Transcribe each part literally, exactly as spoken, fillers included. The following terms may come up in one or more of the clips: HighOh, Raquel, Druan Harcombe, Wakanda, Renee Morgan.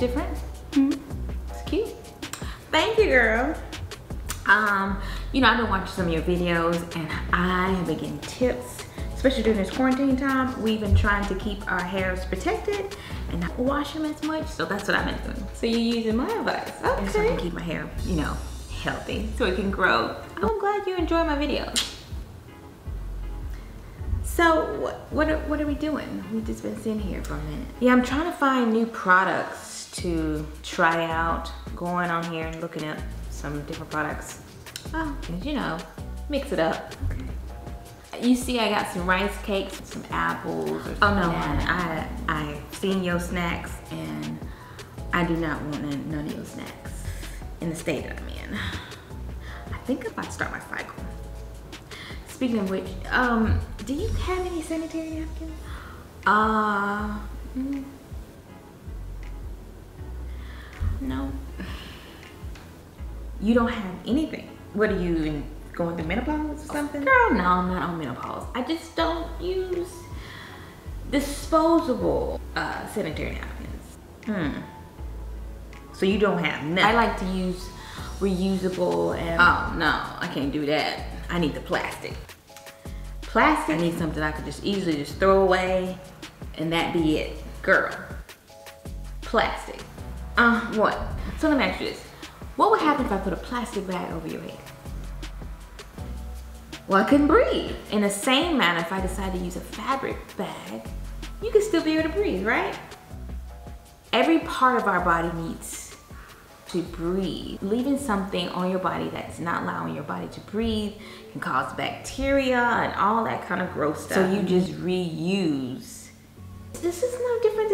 different. Mm-hmm. It's cute. Thank you, girl. Um, you know, I've been watching some of your videos and I have been getting tips, especially during this quarantine time. We've been trying to keep our hairs protected and not wash them as much. So that's what I've been doing. So you're using my advice. Okay. So I can keep my hair, you know, healthy so it can grow. I'm glad you enjoy my videos. So what, what, are, what are we doing? We've just been sitting here for a minute. Yeah, I'm trying to find new products to try out, going on here and looking up some different products. Oh, and you know, mix it up. Okay. You see I got some rice cakes, some apples. Or oh no, like I, I seen your snacks and I do not want none of your snacks in the state that I'm in. I think I'm about to start my cycle. Speaking of which, um, do you have any sanitary napkins? Uh, mm, no. You don't have anything. What are you, going through menopause or something? Girl, no, I'm not on menopause. I just don't use disposable uh, sanitary napkins. Hmm. So you don't have nothing? I like to use reusable and... Oh, no, I can't do that. I need the plastic. Plastic? I need something I could just easily just throw away and that be it. Girl, plastic. Uh, what? So let me ask you this. What would happen if I put a plastic bag over your head? Well, I couldn't breathe. In the same manner, if I decide to use a fabric bag, you could still be able to breathe, right? Every part of our body needs to breathe. Leaving something on your body that's not allowing your body to breathe can cause bacteria and all that kind of gross stuff. So you just reuse. This is no different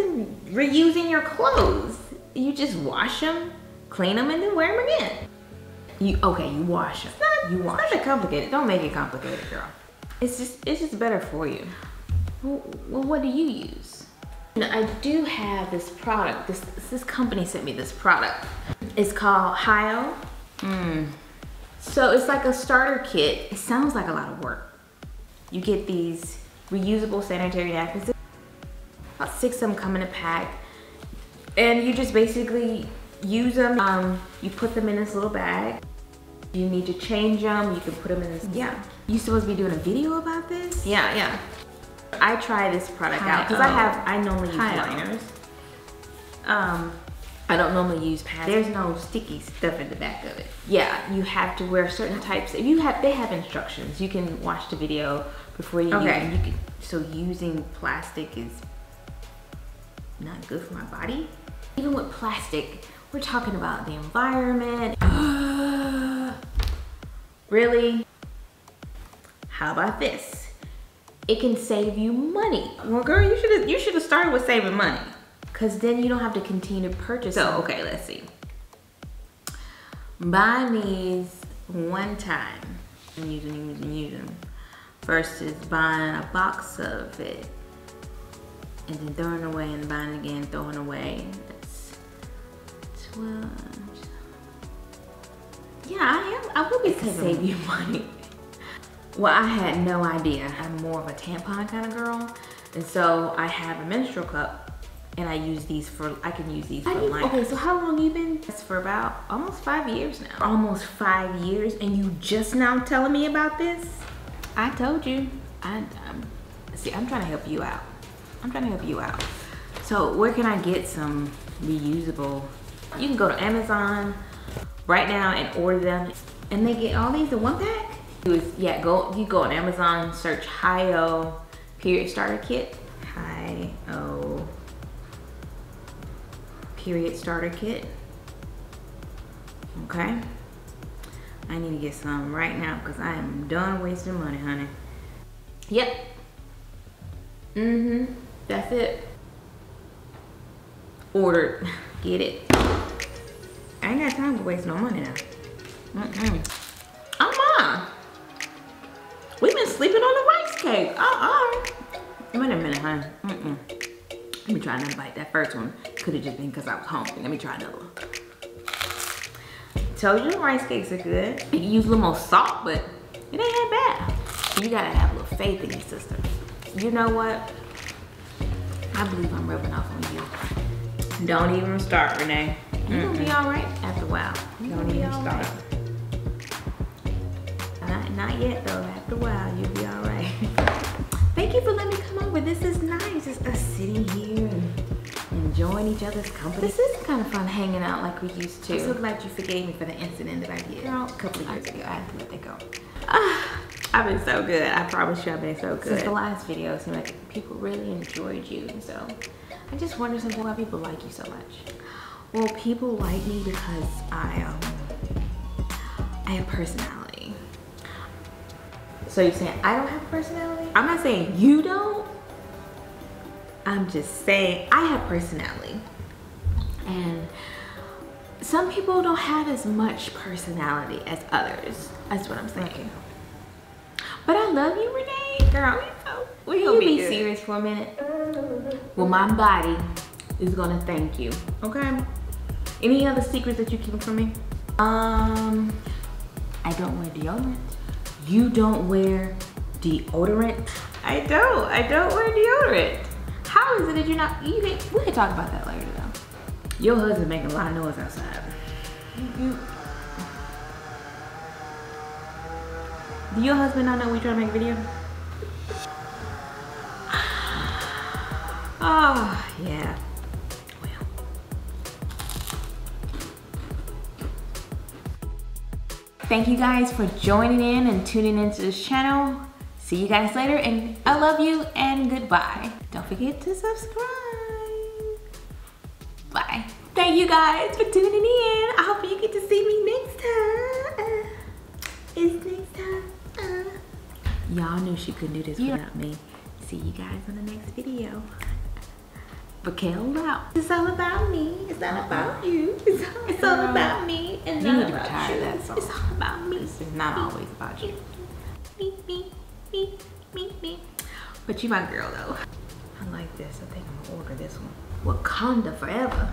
than reusing your clothes. You just wash them, clean them, and then wear them again. You okay? You wash them. It's not, you wash. It's not that complicated. Don't make it complicated, girl. It's just it's just better for you. Well, well what do you use? Now, I do have this product. This this company sent me this product. It's called HighOh. Mm. So it's like a starter kit. It sounds like a lot of work. You get these reusable sanitary napkins. About six of them come in a pack. And you just basically use them. Um, you put them in this little bag. You need to change them. You can put them in this. Yeah. You supposed to be doing a video about this? Yeah, yeah. I try this product HighOh out because I have, I normally use liners. Um, I don't normally use pads. There's no sticky stuff in the back of it. Yeah, you have to wear certain types. If you have, they have instructions. You can watch the video before you okay. use it. You can, so using plastic is not good for my body. Even with plastic, we're talking about the environment. Really? How about this? It can save you money. Well, girl, you should have you should have started with saving money. Cause then you don't have to continue to purchase. So, them. okay, let's see. Buy these one time and use them, use them, use them. Versus buying a box of it and then throwing away and buying again, throwing away. That's twelve. Yeah, I am. I will be saving. Save you money. Well, I had no idea. I'm more of a tampon kind of girl, and so I have a menstrual cup. And I use these for, I can use these for life. Okay, so how long you been? It's for about almost five years now. Almost five years and you just now telling me about this? I told you. I, um, see, I'm trying to help you out. I'm trying to help you out. So where can I get some reusable? You can go to Amazon right now and order them. And they get all these in one pack? Yeah, go, you go on Amazon, search HighOh period starter kit. HighOh. Period starter kit. Okay, I need to get some right now because I am done wasting money, honey. Yep. Mm-hmm. That's it. Ordered. Get it. I ain't got time to waste no money now. Mm-mm. Oh my! We've been sleeping on the rice cake. Uh-uh. Wait a minute, honey. Mm-mm. Let me try another bite. That first one could have just been because I was hungry. Let me try another one. Told you the rice cakes are good. You can use a little more salt, but it ain't that bad. You gotta have a little faith in your sister. You know what? I believe I'm rubbing off on you. Don't even start, Renee. You're gonna be all right after a while. You're Don't even start. Right. Not, not yet though. After a while, you'll be all right. Thank you for letting me come over. This is nice. Just us sitting here and enjoying each other's company. This is kind of fun hanging out like we used to. I'm so glad you forgave me for the incident that I did Girl, a couple of years ago. I had to let that go. Ah, I've been so good. I promise you, I've been so good. Since the last video, it seemed like people really enjoyed you, so I just wonder sometimes why people like you so much. Well, people like me because I um, I have personality. So you're saying I don't have personality? I'm not saying you don't. I'm just saying I have personality, and some people don't have as much personality as others. That's what I'm saying. Okay. But I love you, Renee. Girl, we will be, be serious for a minute. Well, my body is gonna thank you. Okay. Any other secrets that you keep from me? Um, I don't wear deodorant. You don't wear deodorant? I don't. I don't wear deodorant. How is it that you're not? You can, we can talk about that later, though. Your husband making a lot of noise outside. You, do your husband not know we trying to make a video? Oh, yeah. Well. Thank you guys for joining in and tuning into this channel. See you guys later, and I love you, and goodbye. Don't forget to subscribe. Bye. Thank you guys for tuning in. I hope you get to see me next time. Uh, it's next time. Y'all knew she couldn't do this yeah. without me. See you guys on the next video. Raquel out. It's all about me. It's not uh-uh. about you. It's all, it's all about me. And you need to retire you. that song. It's all about me. It's not me, always about you. Me, me, me, me, me. But you my girl though. I like this. I think I'm gonna order this one. Wakanda forever.